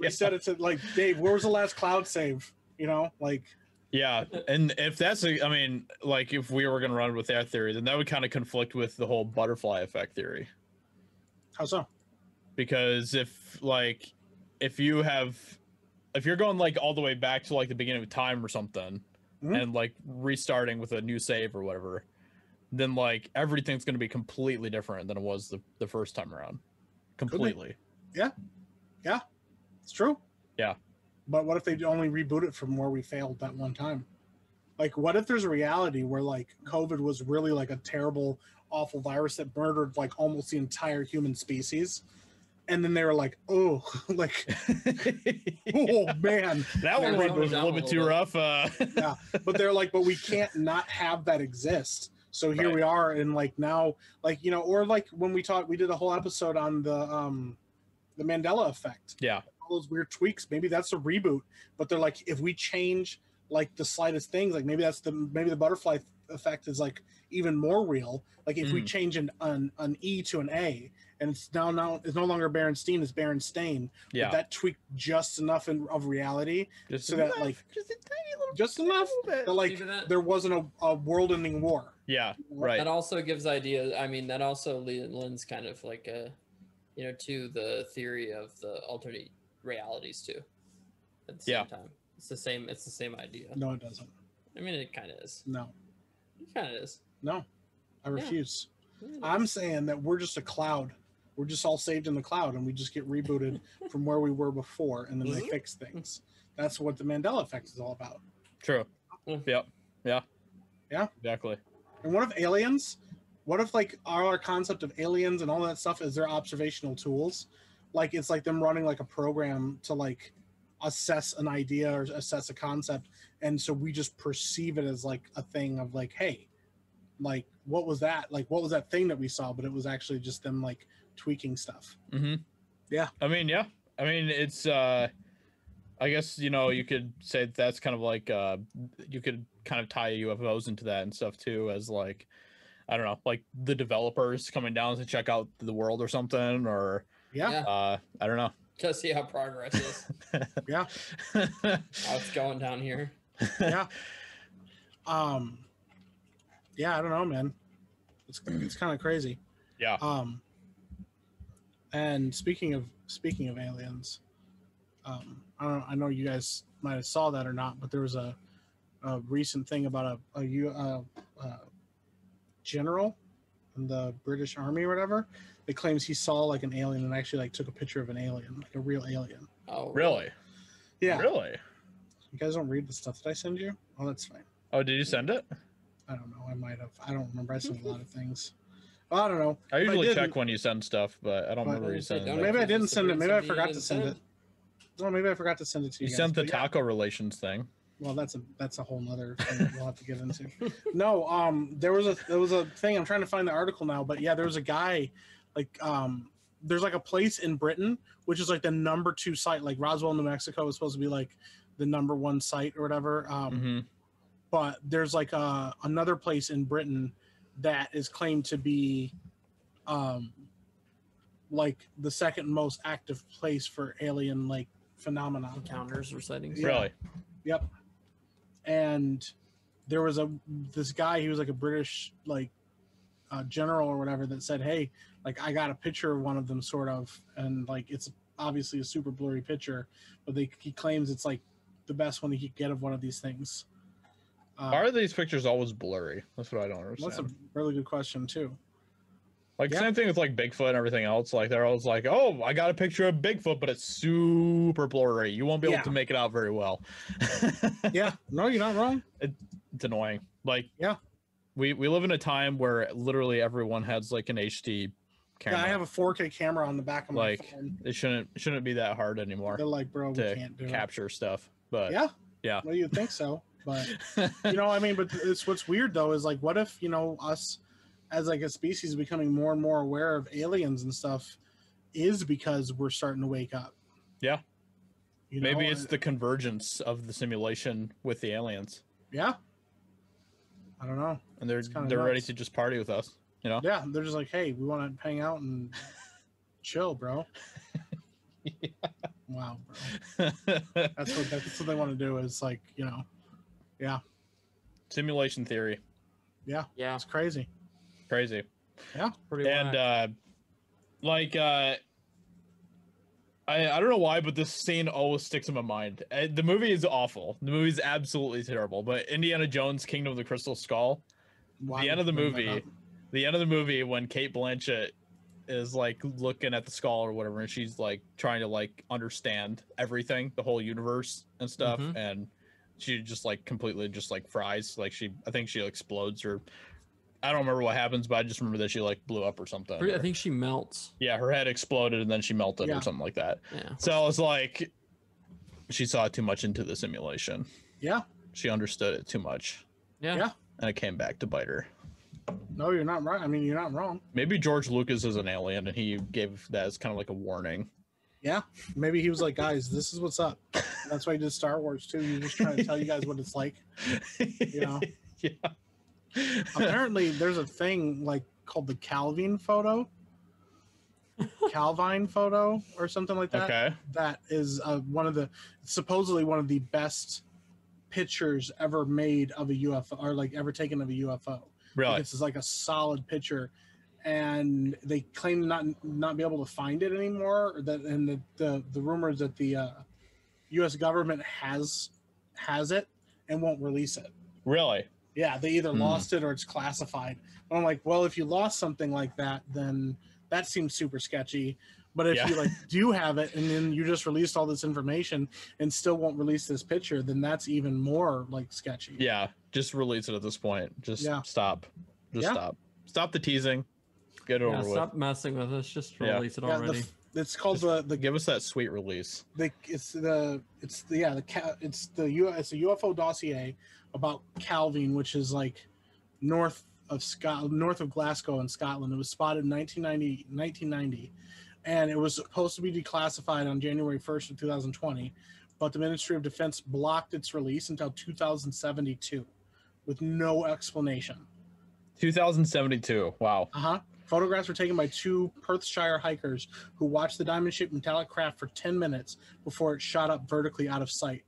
reset it to like, Dave, where was the last cloud save? You know, like. Yeah. And if that's, I mean, like if we were going to run with that theory, then that would kind of conflict with the whole butterfly effect theory. How so? Because if you're going like all the way back to like the beginning of time or something, and like restarting with a new save or whatever, then like everything's going to be completely different than it was the first time around. Completely. Yeah. It's true. Yeah. But what if they only reboot it from where we failed that one time? Like, what if there's a reality where, like, COVID was really, like, a terrible, awful virus that murdered, like, almost the entire human species? And then they were like, oh, like, oh, man. That one was a little bit too rough. Yeah. But they're like, but we can't not have that exist. So here we are. And, like, now, like, you know, or, like, when we talked, we did a whole episode on the Mandela effect. Yeah. All those weird tweaks. Maybe that's a reboot. But they're like, if we change, like, the slightest things, like, maybe that's the, maybe the butterfly effect is, like, even more real. Like, if we change an E to an A, and it's now it's no longer Berenstein, it's Berenstein. Yeah. But that tweaked just enough of reality, just so enough, that, like, just a tiny little, just enough that, like, that? There wasn't a world-ending war. Yeah, right. That also gives ideas. I mean, that also lends kind of like a, you know, to the theory of the alternate realities too. At the same time. It's the same idea. No, it doesn't. I mean, it kind of is. No. It kind of is. No. I refuse. Yeah, I'm saying that we're just a cloud. We're just all saved in the cloud, and we just get rebooted from where we were before, and then they fix things. That's what the Mandela effect is all about. True. Yep. Yeah. Yeah. Exactly. And what if aliens? What if, like, our concept of aliens and all that stuff is their observational tools? Like, it's like them running, like, a program to, like, assess an idea or assess a concept, and so we just perceive it as, like, a thing of, like, hey, like, what was that? Like, what was that thing that we saw? But it was actually just them, like, tweaking stuff. Mm-hmm. Yeah. I mean, it's, I guess, you know, you could say that's kind of like, you could kind of tie UFOs into that and stuff too, as, like, I don't know, like, the developers coming down to check out the world or something, or I don't know, to see how progress is. Yeah. How it's going down here. Yeah. Yeah, I don't know, man. It's kind of crazy. Yeah. And speaking of aliens, I know you guys might have saw that or not, but there was a recent thing about a general in the British Army or whatever that claims he saw, like, an alien, and actually, like, took a picture of an alien, like, a real alien. Oh, really? Yeah. Really? You guys don't read the stuff that I send you? Oh, that's fine. Oh, did you send it? I don't know. I might have. I don't remember. I sent a lot of things. Well, I don't know. I usually check when you send stuff, but I don't remember you sending it. Maybe I didn't send it. Maybe I forgot to send it. No, maybe I forgot to send it to you guys. You sent the taco relations thing. Well, that's a whole nother thing that we'll have to get into. No, there was a thing. I'm trying to find the article now, but yeah, there was a guy, like, there's, like, a place in Britain which is, like, the #2 site. Like, Roswell, New Mexico is supposed to be, like, the #1 site or whatever. But there's, like, another place in Britain that is claimed to be, like, the second most active place for alien, like, phenomena encounters or sightings. Yeah. Really? Yep. And there was this guy. He was, like, a British, like, general or whatever that said, "Hey, like, I got a picture of one of them, sort of, and, like, it's obviously a super blurry picture, but he claims it's, like, the best one he could get of one of these things." Why are these pictures always blurry? That's what I don't understand. That's a really good question too. Like, same thing with, like, Bigfoot and everything else. Like, they're always like, "Oh, I got a picture of Bigfoot, but it's super blurry. You won't be able to make it out very well." Yeah, no, you're not wrong. It's annoying. Like, yeah, we live in a time where literally everyone has, like, an HD camera. Yeah, I have a 4K camera on the back of my, like, phone. It shouldn't be that hard anymore. They're like, bro, we can't do capture stuff. But yeah, well, you'd think so. But, you know, I mean, but it's what's weird, though, is, like, what if, you know, us as, like, a species becoming more and more aware of aliens and stuff is because we're starting to wake up. Yeah. You know? Maybe it's the convergence of the simulation with the aliens. Yeah. I don't know. And they're ready to just party with us, you know? Yeah. They're just like, hey, we want to hang out and chill, bro. Yeah. Wow, bro. That's what they want to do is, like, you know. Yeah. Simulation theory. Yeah. Yeah. It's crazy. Crazy. Yeah. Pretty wild. And, like, I don't know why, but this scene always sticks in my mind. The movie is awful. The movie is absolutely terrible. But Indiana Jones, Kingdom of the Crystal Skull, the end of the movie when Kate Blanchett is, like, looking at the skull or whatever, and she's, like, trying to, like, understand everything, the whole universe and stuff, and she just like completely just like fries. Like she, I think she explodes, or I don't remember what happens, but I just remember that she like blew up or something. I think she melts. Yeah, her head exploded and then she melted or something like that. Yeah. So it's like she saw too much into the simulation. Yeah. She understood it too much. Yeah. Yeah. And it came back to bite her. No, you're not right. I mean, you're not wrong. Maybe George Lucas is an alien and he gave that as kind of like a warning. Yeah. Maybe he was like, guys, this is what's up. And that's why he did Star Wars too. He's just trying to tell you guys what it's like. You know? Yeah. Apparently there's a thing like called the Calvine photo or something like that. Okay. That is supposedly one of the best pictures ever made of a UFO, or like ever taken of a UFO. Really? This is like a solid picture, and they claim to not be able to find it anymore. The rumors that the U.S. government has it and won't release it. Really? Yeah, they either lost it or it's classified. And I'm like, well, if you lost something like that, then that seems super sketchy. But if you like do have it, and then you just released all this information and still won't release this picture, then that's even more like sketchy. Yeah, just release it at this point. Just stop. Just stop. Stop the teasing. Get it over with. Stop messing with us. Just release it already. It's called the give us that sweet release. It's a UFO dossier about Calvine, which is like north of Glasgow in Scotland. It was spotted in 1990, and it was supposed to be declassified on January 1st of 2020, but the Ministry of Defense blocked its release until 2072 with no explanation. 2072. Wow. Uh-huh. Photographs were taken by two Perthshire hikers who watched the diamond-shaped metallic craft for 10 minutes before it shot up vertically out of sight.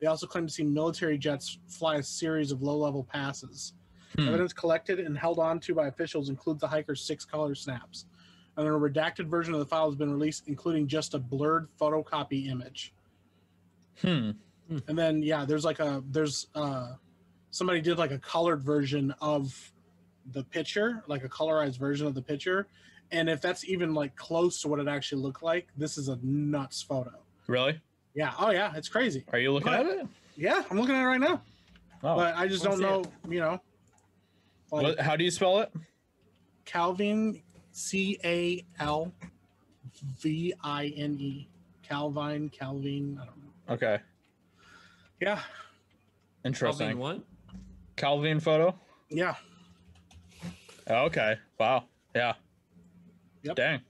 They also claimed to see military jets fly a series of low-level passes. Evidence collected and held on to by officials includes the hiker's 6-color snaps. And a redacted version of the file has been released, including just a blurred photocopy image. And then, there's like somebody did like a colored version of the picture, like a colorized version of the picture. And if that's even like close to what it actually looked like, this is a nuts photo. Really? Yeah. Oh yeah. It's crazy. Are you looking at it? Yeah. I'm looking at it right now. Oh, but I just don't know, you know. Like, how do you spell it? Calvine. C-A-L-V-I-N-E. Calvine, I don't know. Okay. Yeah. Interesting. Calvine what? Calvine photo? Yeah. Okay. Wow. Yeah. Yep. Dang.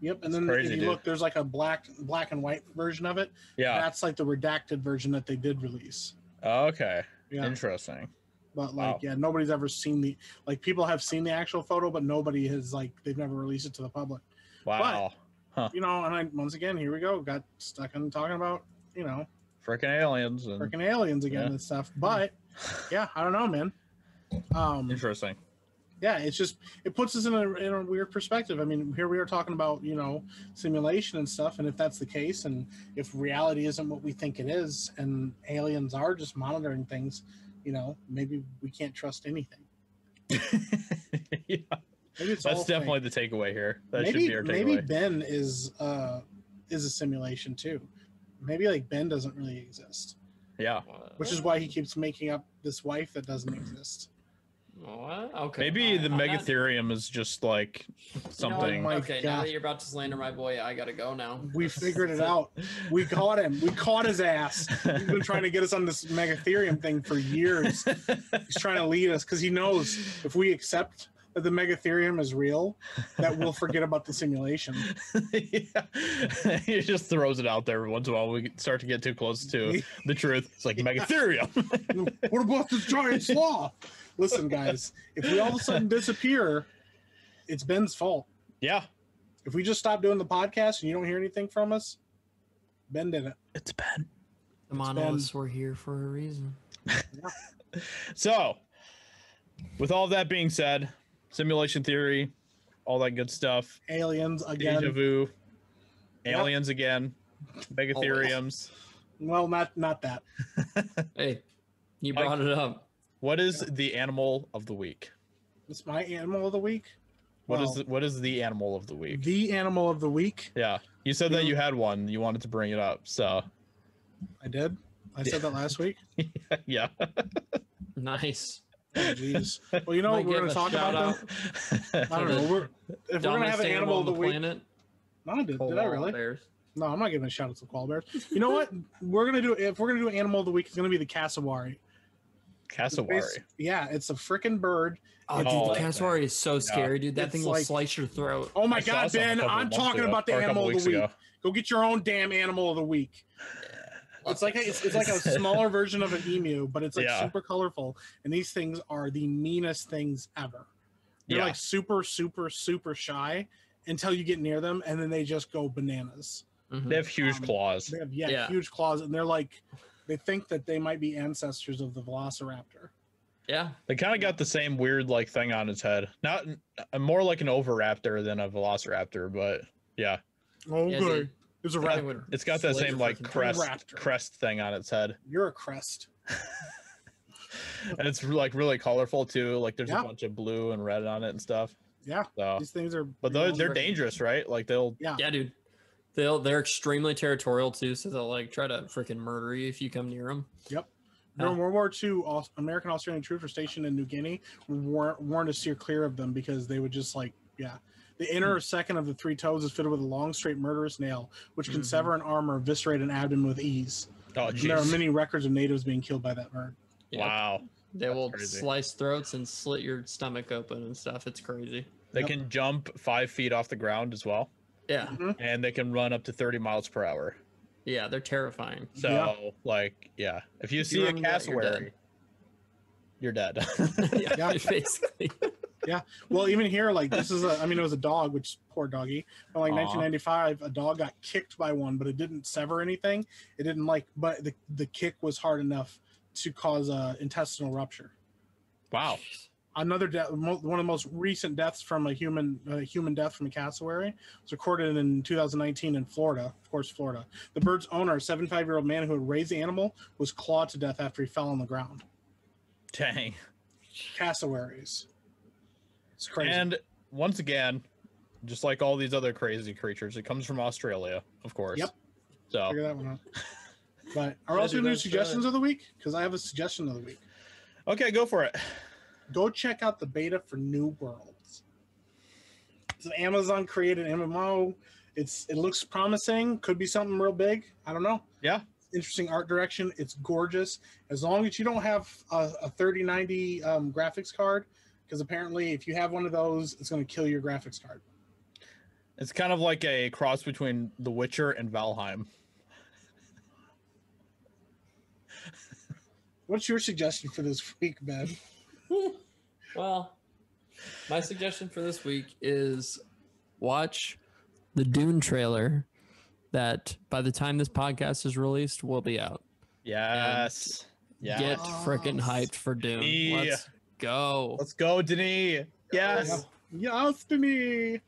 Yep. And then crazy, if you look, there's like a black and white version of it. Yeah. That's like the redacted version that they did release. Okay. Yeah. Interesting. But like, nobody's ever seen people have seen the actual photo, but nobody has they've never released it to the public. Wow. But, you know, and once again, here we go. Got stuck on talking about, you know, freaking aliens again and stuff. But I don't know, man. Interesting. Yeah. It's just, it puts us in a weird perspective. I mean, here we are talking about, you know, simulation and stuff. And if that's the case, and if reality isn't what we think it is, and aliens are just monitoring things, you know, maybe we can't trust anything. That's definitely the takeaway here. Should be our takeaway. Maybe Ben is a simulation too. Maybe like Ben doesn't really exist. Yeah. Which is why he keeps making up this wife that doesn't exist. What? Okay. Maybe the Megatherium is just like something. No, now that you're about to slander my boy, I gotta go now. We figured it out. We caught him. We caught his ass. He's been trying to get us on this Megatherium thing for years. He's trying to lead us because he knows if we accept that the Megatherium is real, that we'll forget about the simulation. He just throws it out there once in a while. We start to get too close to the truth. It's like Megatherium. What about this giant sloth? Listen, guys, if we all of a sudden disappear, it's Ben's fault. Yeah. If we just stop doing the podcast and you don't hear anything from us, Ben did it. It's Ben. The monoliths were here for a reason. Yeah. So, with all that being said, simulation theory, all that good stuff. Aliens again. Deja vu. Aliens again. Megatheriums. Well, not that. Hey, you brought it up. What is the animal of the week? It's my animal of the week. What is the animal of the week? The animal of the week? Yeah. You said that you had one. You wanted to bring it up, so. I did? I said that last week. Yeah. Nice. Oh, geez. Well, you know what we're going to talk about? I don't know. If we're going to have an animal of the week. No, did I really? Bears. No, I'm not giving a shout out to the koala bears. You know what? We're going to do, if we're going to do an animal of the week, it's going to be the cassowary. Cassowary. Yeah, it's a freaking bird. Oh, dude, the cassowary is so scary, dude. That thing will slice your throat. Oh my God, Ben! I'm talking about the animal of the week. Go get your own damn animal of the week. It's like it's like a smaller version of an emu, but it's like super colorful. And these things are the meanest things ever. They're like super, super, super shy until you get near them, and then they just go bananas. Mm-hmm. They have huge claws. They have huge claws, and they're like. They think that they might be ancestors of the Velociraptor. Yeah. They kind of got the same weird like thing on its head. Not more like an Oviraptor than a Velociraptor, but yeah. Okay. Yeah, it's a raptor. It's got that same like crest thing on its head. You're a crest. And it's like really colorful too. Like there's a bunch of blue and red on it and stuff. Yeah. So. These things are. But they're dangerous, right? Like they'll. Yeah, dude. They're extremely territorial too, so they'll like try to freaking murder you if you come near them. Yep. During World War II, American Australian troops stationed in New Guinea warned to steer clear of them because they would just like The inner second of the three toes is fitted with a long, straight, murderous nail, which can sever an arm or eviscerate an abdomen with ease. Oh, geez. And there are many records of natives being killed by that bird. Yep. Wow. They will slice throats and slit your stomach open and stuff. It's crazy. They can jump 5 feet off the ground as well. Yeah, and they can run up to 30 miles per hour. Yeah, they're terrifying. So, if you see a cassowary, you're dead. Yeah, basically. Yeah, well, even here, like this is it was a dog, which poor doggy. But, like 1995, a dog got kicked by one, but it didn't sever anything. It didn't but the kick was hard enough to cause intestinal rupture. Wow. Another death, one of the most recent deaths from a human death from a cassowary was recorded in 2019 in Florida. Of course, Florida. The bird's owner, a 75-year-old man who had raised the animal, was clawed to death after he fell on the ground. Dang. Cassowaries. It's crazy. And once again, just like all these other crazy creatures, it comes from Australia, of course. Yep. So figure that one out. But are also new suggestions of the week? Because I have a suggestion of the week. Okay, go for it. Go check out the beta for New World. It's an Amazon-created MMO. It looks promising. Could be something real big. I don't know. Yeah. Interesting art direction. It's gorgeous. As long as you don't have a 3090 graphics card, because apparently if you have one of those, it's going to kill your graphics card. It's kind of like a cross between The Witcher and Valheim. What's your suggestion for this week, Ben? Well, my suggestion for this week is watch the Dune trailer that by the time this podcast is released will be out. Yes. Yes. Get freaking hyped for Dune. Denis. Let's go. Let's go, Denis. Yes. Yes, Denis.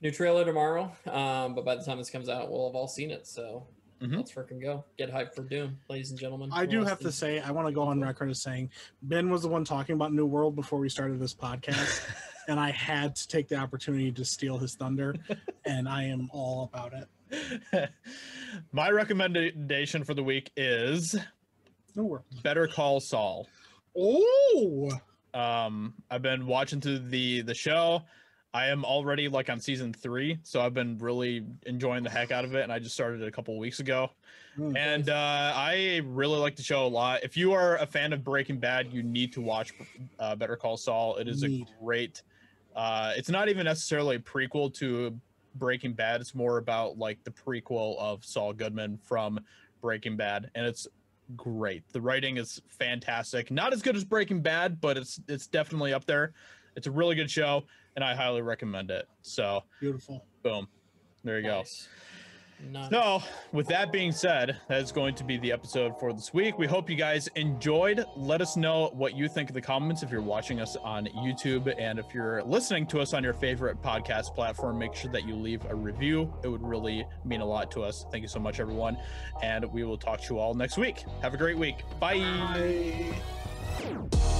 New trailer tomorrow. But by the time this comes out, we'll have all seen it. So let's freaking go. Get hyped for Doom, ladies and gentlemen. I do have to say, I want to go on record as saying Ben was the one talking about New World before we started this podcast, and I had to take the opportunity to steal his thunder, and I am all about it. My recommendation for the week is New World. Better Call Saul. Oh! I've been watching through the show. I am already like on season 3, so I've been really enjoying the heck out of it, and I just started it a couple weeks ago. And I really like the show a lot. If you are a fan of Breaking Bad, you need to watch Better Call Saul. It is a great. It's not even necessarily a prequel to Breaking Bad. It's more about like the prequel of Saul Goodman from Breaking Bad, and it's great. The writing is fantastic. Not as good as Breaking Bad, but it's definitely up there. It's a really good show. And I highly recommend it. So beautiful. Boom. There you go. Nice. So with that being said, that's going to be the episode for this week. We hope you guys enjoyed. Let us know what you think in the comments if you're watching us on YouTube. And if you're listening to us on your favorite podcast platform, make sure that you leave a review. It would really mean a lot to us. Thank you so much, everyone. And we will talk to you all next week. Have a great week. Bye. Bye.